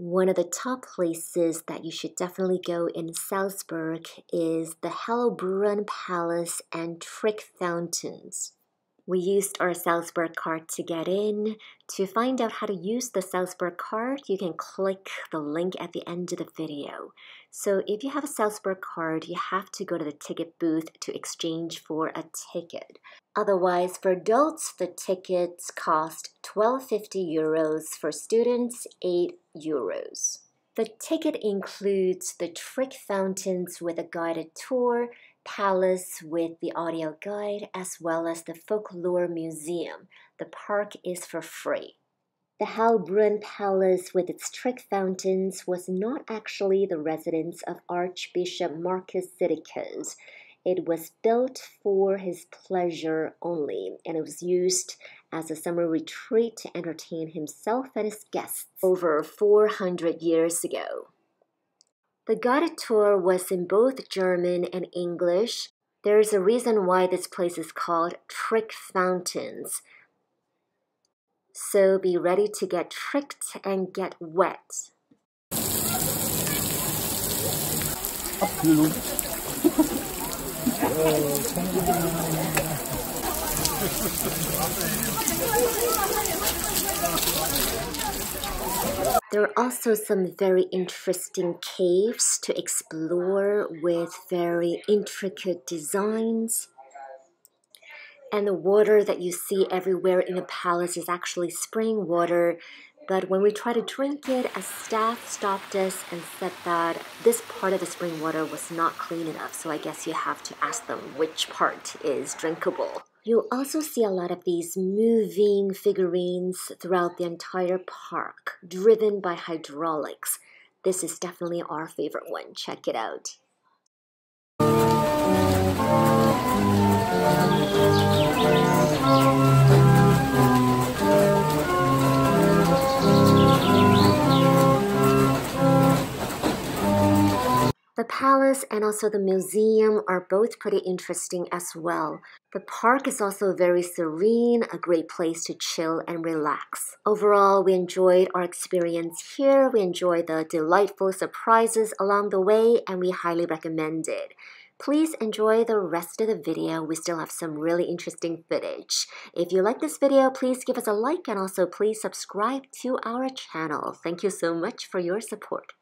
One of the top places that you should definitely go in Salzburg is the Hellbrunn Palace and Trick Fountains. We used our Salzburg card to get in. To find out how to use the Salzburg card, you can click the link at the end of the video. So if you have a Salzburg card, you have to go to the ticket booth to exchange for a ticket. Otherwise, for adults, the tickets cost €12.50, for students, €8. The ticket includes the Trick Fountains with a guided tour, Palace with the audio guide, as well as the Folklore Museum. The park is for free. The Hellbrunn Palace with its Trick Fountains was not actually the residence of Archbishop Marcus Sidices. It was built for his pleasure only, and it was used as a summer retreat to entertain himself and his guests over 400 years ago. The guided tour was in both German and English. There is a reason why this place is called Trick Fountains. So be ready to get tricked and get wet. There are also some very interesting caves to explore with very intricate designs. And the water that you see everywhere in the palace is actually spring water. But when we tried to drink it, a staff stopped us and said that this part of the spring water was not clean enough. So I guess you have to ask them which part is drinkable. You'll also see a lot of these moving figurines throughout the entire park, driven by hydraulics. This is definitely our favorite one. Check it out. The palace and also the museum are both pretty interesting as well. The park is also very serene, a great place to chill and relax. Overall, we enjoyed our experience here. We enjoyed the delightful surprises along the way, and we highly recommend it. Please enjoy the rest of the video. We still have some really interesting footage. If you like this video, please give us a like and also please subscribe to our channel. Thank you so much for your support.